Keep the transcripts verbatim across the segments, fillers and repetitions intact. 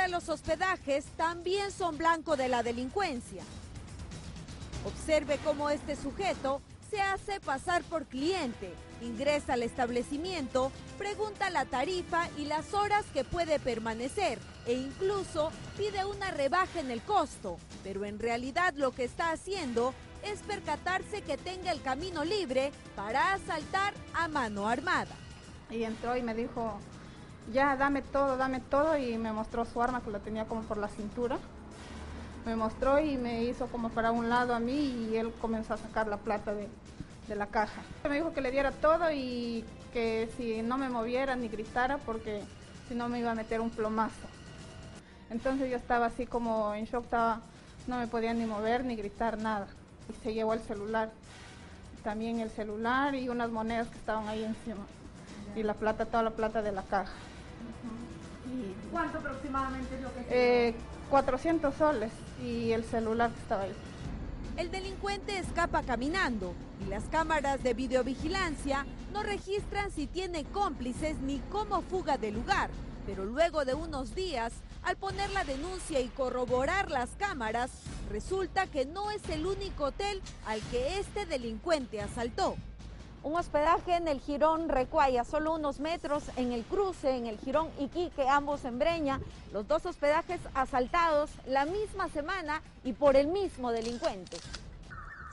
ahora los hospedajes también son blanco de la delincuencia. Observe cómo este sujeto se hace pasar por cliente, ingresa al establecimiento, pregunta la tarifa y las horas que puede permanecer e incluso pide una rebaja en el costo, pero en realidad lo que está haciendo es percatarse que tenga el camino libre para asaltar a mano armada. Y entró y me dijo, ya dame todo, dame todo, y me mostró su arma que lo tenía como por la cintura. Me mostró y me hizo como para un lado a mí y él comenzó a sacar la plata de, de la caja. Me dijo que le diera todo y que si no me moviera ni gritara porque si no me iba a meter un plomazo. Entonces yo estaba así como en shock, estaba, no me podía ni mover ni gritar nada. Y se llevó el celular, también el celular y unas monedas que estaban ahí encima. Y la plata, toda la plata de la caja. Y, ¿cuánto aproximadamente es lo que se eh, cuatrocientos soles y el celular que estaba ahí. El delincuente escapa caminando y las cámaras de videovigilancia no registran si tiene cómplices ni cómo fuga del lugar. Pero luego de unos días, al poner la denuncia y corroborar las cámaras, resulta que no es el único hotel al que este delincuente asaltó. Un hospedaje en el jirón Recuay, a solo unos metros en el cruce, en el jirón Iquique, ambos en Breña. Los dos hospedajes asaltados la misma semana y por el mismo delincuente.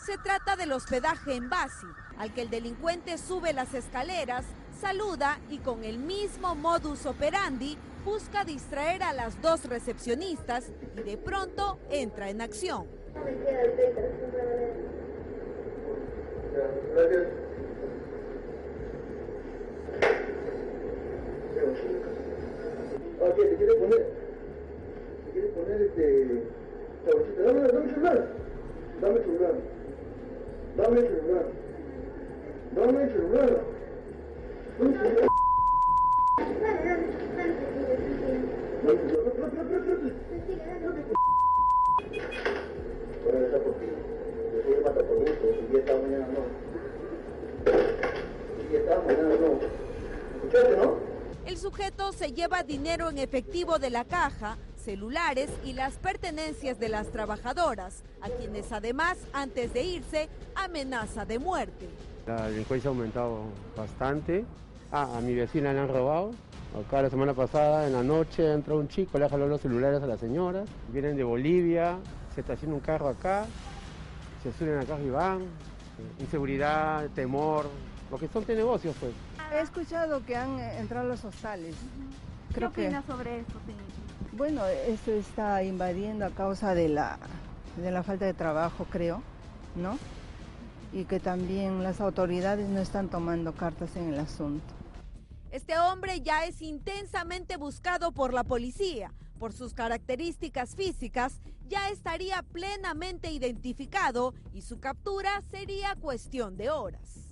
Se trata del hospedaje en Basi, al que el delincuente sube las escaleras, saluda y con el mismo modus operandi busca distraer a las dos recepcionistas y de pronto entra en acción. Gracias. ¿Te quiere poner? ¿Te quiere poner este... tabachita? Dame, dame celular. Dame celular. Dame celular. Dame celular. Dame celular. Ahora está por ti. Después mata por gusto. Y ya está mañana no. Y ya está mañana no. ¿Escuchaste, no? El sujeto se lleva dinero en efectivo de la caja, celulares y las pertenencias de las trabajadoras, a quienes además, antes de irse, amenaza de muerte. La delincuencia ha aumentado bastante. Ah, a mi vecina le han robado. Acá la semana pasada, en la noche, entró un chico, le jaló los celulares a la señora. Vienen de Bolivia, se estaciona un carro acá, se suben acá y van. Inseguridad, temor, lo que son de negocios, pues. He escuchado que han entrado los hostales. ¿Qué Creo opina que... sobre esto, señor? Bueno, esto está invadiendo a causa de la, de la falta de trabajo, creo, ¿no? Y que también las autoridades no están tomando cartas en el asunto. Este hombre ya es intensamente buscado por la policía. Por sus características físicas, ya estaría plenamente identificado y su captura sería cuestión de horas.